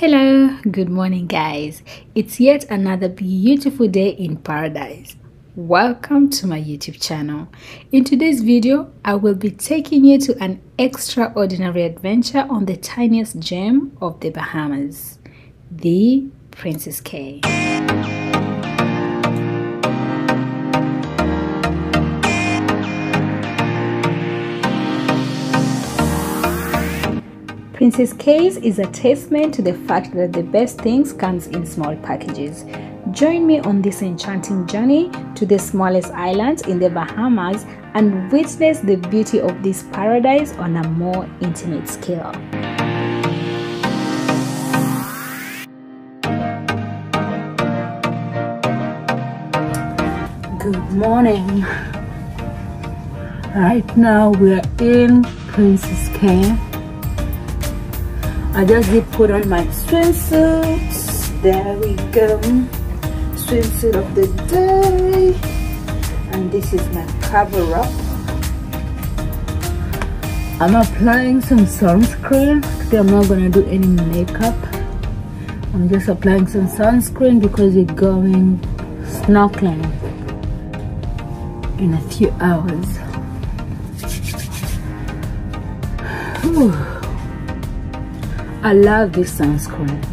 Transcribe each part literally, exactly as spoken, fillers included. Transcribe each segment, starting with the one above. Hello, good morning guys. It's yet another beautiful day in paradise. Welcome to my YouTube channel. In today's video, I will be taking you to an extraordinary adventure on the tiniest gem of the Bahamas, the Princess Cay. Princess Cay's is a testament to the fact that the best things comes in small packages. Join me on this enchanting journey to the smallest island in the Bahamas and witness the beauty of this paradise on a more intimate scale. Good morning. Right now we are in Princess Cay. I just did put on my swimsuit. There we go. Swimsuit of the day. And this is my cover up. I'm applying some sunscreen. Today I'm not gonna do any makeup. I'm just applying some sunscreen because we're going snorkeling in a few hours. Whew. I love this sunscreen.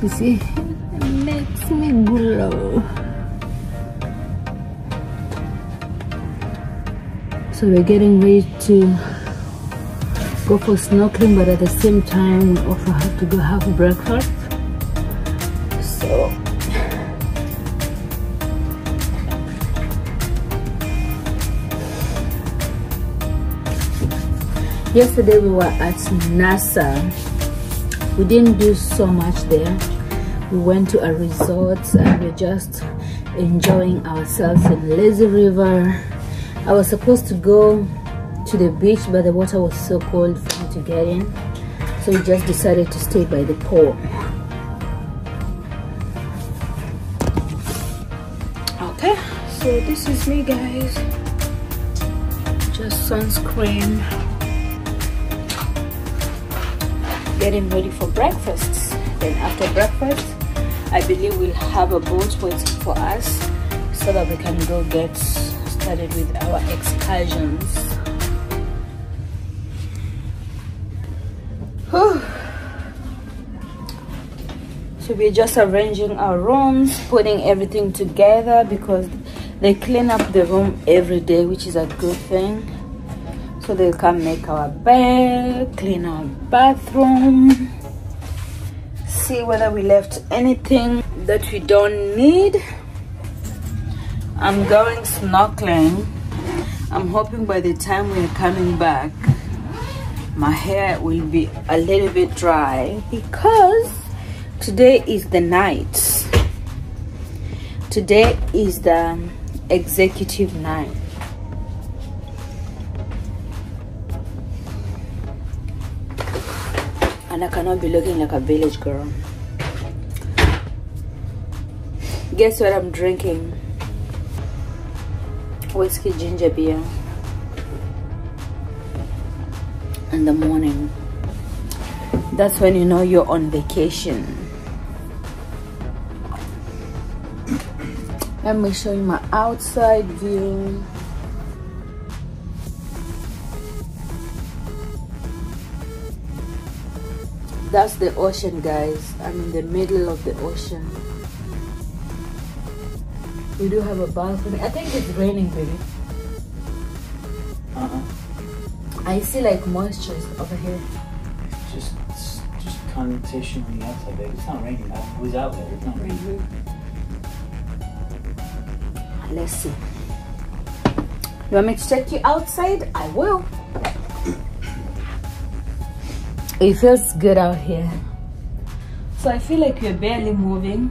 You see, it makes me glow. So we're getting ready to go for snorkeling, but at the same time, we also have to go have breakfast. So, yesterday we were at NASA. We didn't do so much there. We went to a resort and we're just enjoying ourselves in Lazy River. I was supposed to go to the beach, but the water was so cold for me to get in. So we just decided to stay by the pool. Okay, so this is me guys. Just sunscreen. Getting ready for breakfast. Then after breakfast, I believe we'll have a boat waiting for us so that we can go get started with our excursions. Whew. So we're just arranging our rooms, putting everything together because they clean up the room every day, which is a good thing. So they can make our bed, clean our bathroom, see whether we left anything that we don't need. I'm going snorkeling. I'm hoping by the time we're coming back, my hair will be a little bit dry because today is the night. Today is the executive night. And I cannot be looking like a village girl. Guess what I'm drinking? Whiskey ginger beer in the morning. That's when you know you're on vacation. Let me show you my outside view. That's the ocean guys. I'm in the middle of the ocean. We do have a balcony. I think it's raining baby. Uh-uh. I see like moisture over here. Just just condensation on the outside baby. It's not raining. It was out there. It's not raining. Mm-hmm. Let's see. You want me to take you outside? I will. It feels good out here. So I feel like we're barely moving.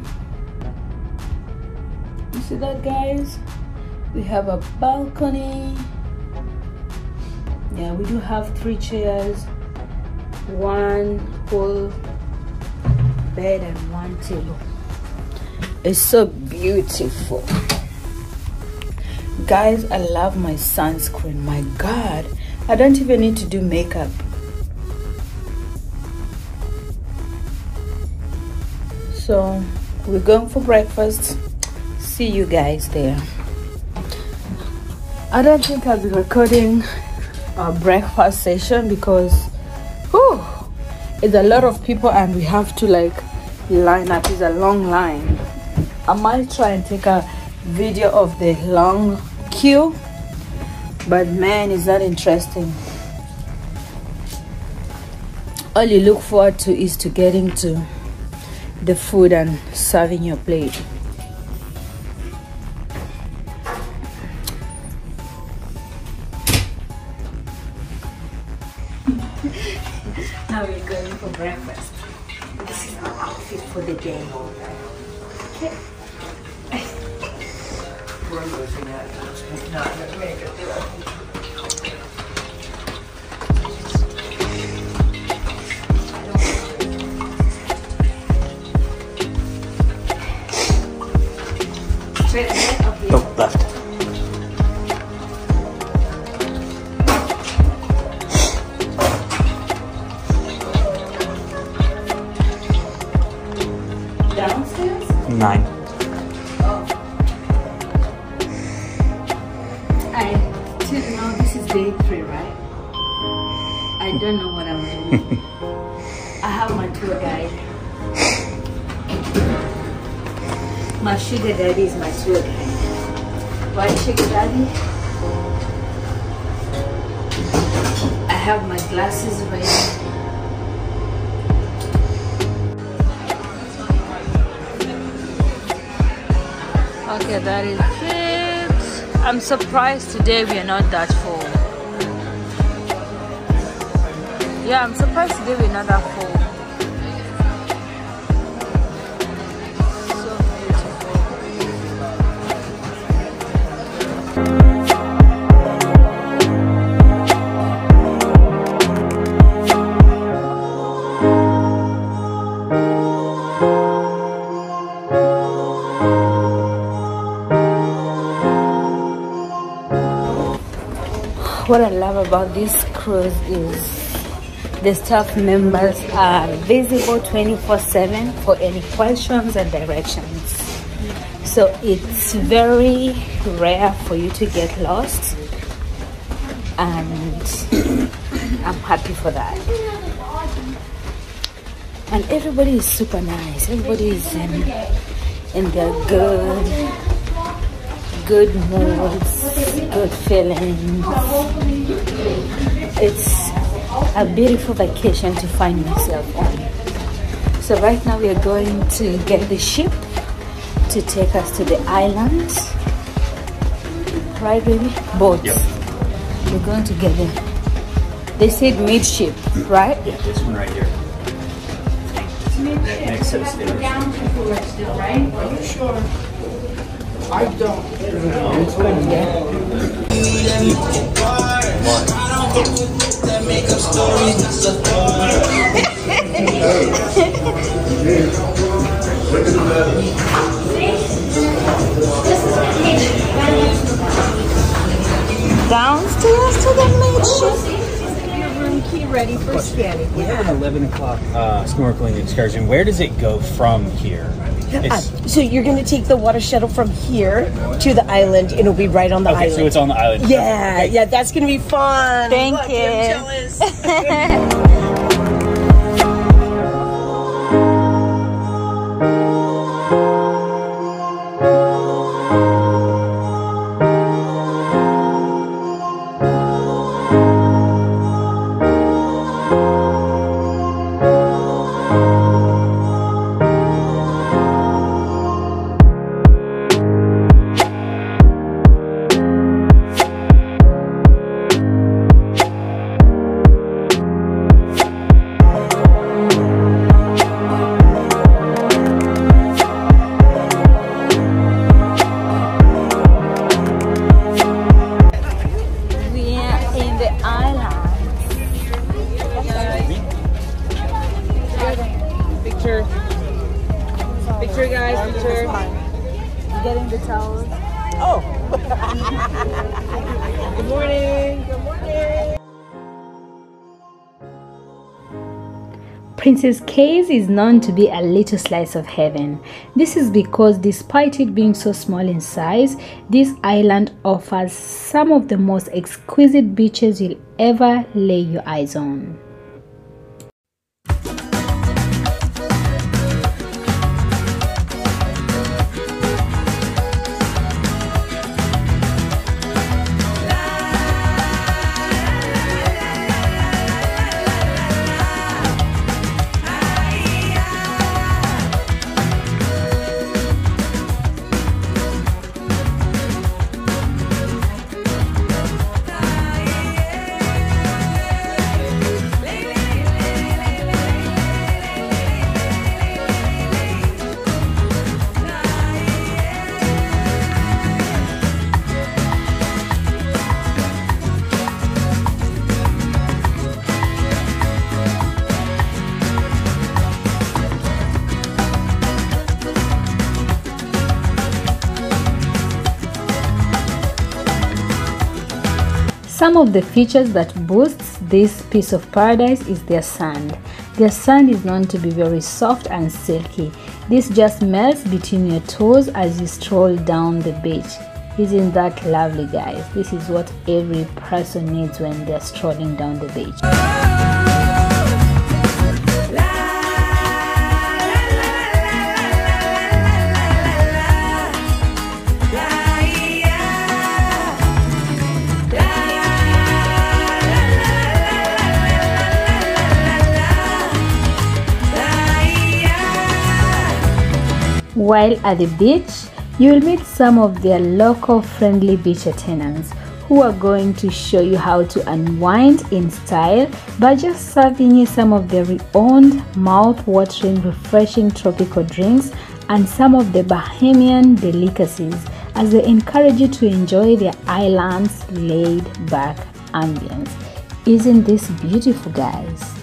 You see that guys? We have a balcony. Yeah, we do have three chairs, one full bed and one table. It's so beautiful. Guys, I love my sunscreen. My God, I don't even need to do makeup. So we're going for breakfast. See you guys there. I don't think I'll be recording a breakfast session because whew, it's a lot of people and we have to like line up. It's a long line. I might try and take a video of the long queue, but man, is that interesting. All you look forward to is to getting to the food and serving your plate. Now we're going for breakfast. This is our outfit for the day. Okay. Oh, left. Downstairs? Nine. Oh. I didn't know this is day three, right? I don't know what I'm doing. I have my tour guide. My sugar daddy is my tour guide. White sugar daddy. I have my glasses right now. Okay, that is it. I'm surprised today we are not that full. Yeah, I'm surprised today we are not that full. What I love about this cruise is the staff members are visible twenty-four seven for any questions and directions. So it's very rare for you to get lost, and I'm happy for that. And everybody is super nice. Everybody is in, in their good good moods, good feelings. It's a beautiful vacation to find myself on. So right now we are going to get the ship to take us to the island. Right, baby? Boats. Yep. We're going to get them. They said midship, right? Yeah, this one right here. Midship. So that's the down people still, right? Are you sure? I don't know. Downstairs to the midship. Room key ready for scanning. We have an eleven o'clock uh, snorkeling excursion. Where does it go from here? Uh, so you're going to take the water shuttle from here to the island. It'll be right on the okay, island. Okay, so it's on the island. Yeah, okay. Yeah, that's going to be fun. Thank Look, you. I'm jealous. Picture, guys, picture. Getting the towels. Oh! Good morning! Good morning! Princess Cruises is known to be a little slice of heaven. This is because despite it being so small in size, this island offers some of the most exquisite beaches you'll ever lay your eyes on. Some of the features that boosts this piece of paradise is their sand. Their sand is known to be very soft and silky. This just melts between your toes as you stroll down the beach. Isn't that lovely, guys? This is what every person needs when they're strolling down the beach. While at the beach, you will meet some of their local friendly beach attendants who are going to show you how to unwind in style by just serving you some of their own mouth-watering, refreshing tropical drinks and some of the Bahamian delicacies as they encourage you to enjoy their island's laid-back ambience. Isn't this beautiful, guys?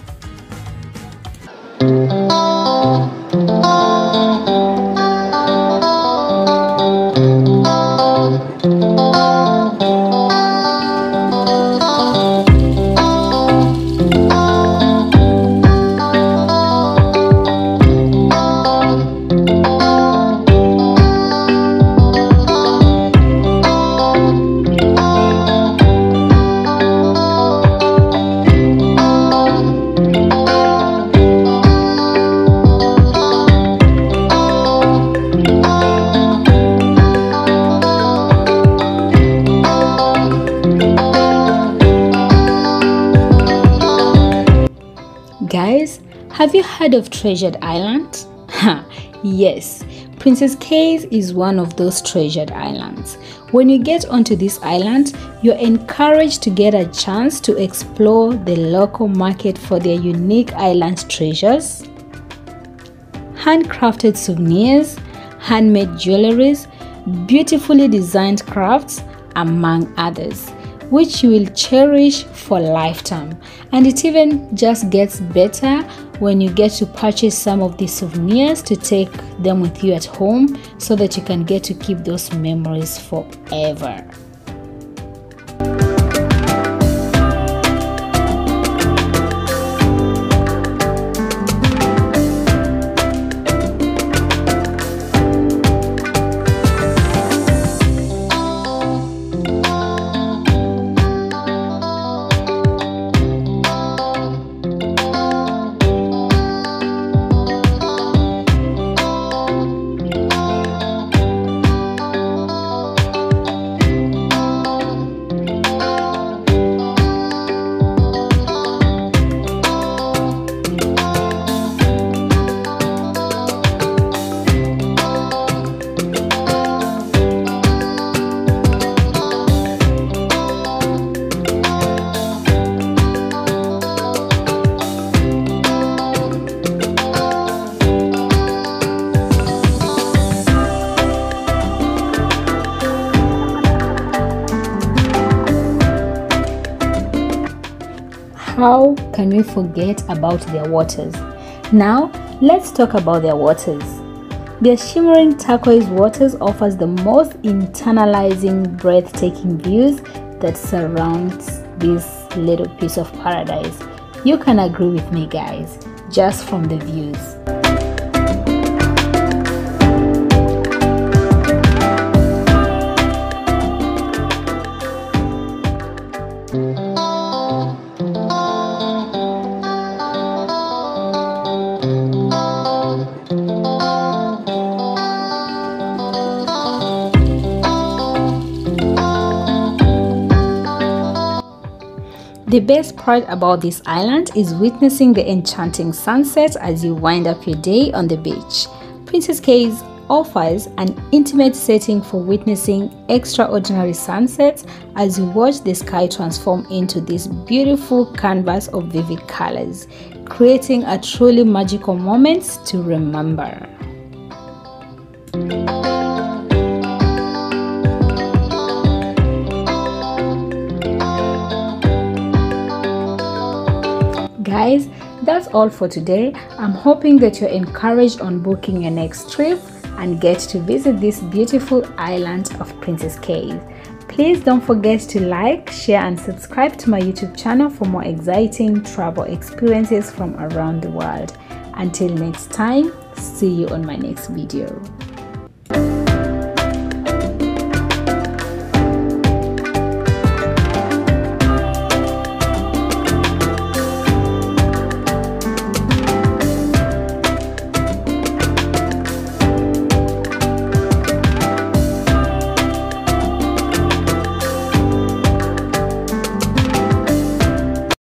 Guys, have you heard of Treasured Island? Ha, yes, Princess Cruises is one of those treasured islands. When you get onto this island, you're encouraged to get a chance to explore the local market for their unique island treasures, handcrafted souvenirs, handmade jewelries, beautifully designed crafts, among others, which you will cherish for a lifetime. And it even just gets better when you get to purchase some of these souvenirs to take them with you at home so that you can get to keep those memories forever. How can we forget about their waters? Now, let's talk about their waters. Their shimmering turquoise waters offers the most internalizing, breathtaking views that surrounds this little piece of paradise. You can agree with me, guys. just from the views. The best part about this island is witnessing the enchanting sunsets as you wind up your day on the beach. Princess Cay's offers an intimate setting for witnessing extraordinary sunsets as you watch the sky transform into this beautiful canvas of vivid colors, creating a truly magical moment to remember. Guys, that's all for today. I'm hoping that you're encouraged on booking your next trip and get to visit this beautiful island of Princess Cay. Please don't forget to like, share and subscribe to my YouTube channel for more exciting travel experiences from around the world. Until next time, see you on my next video.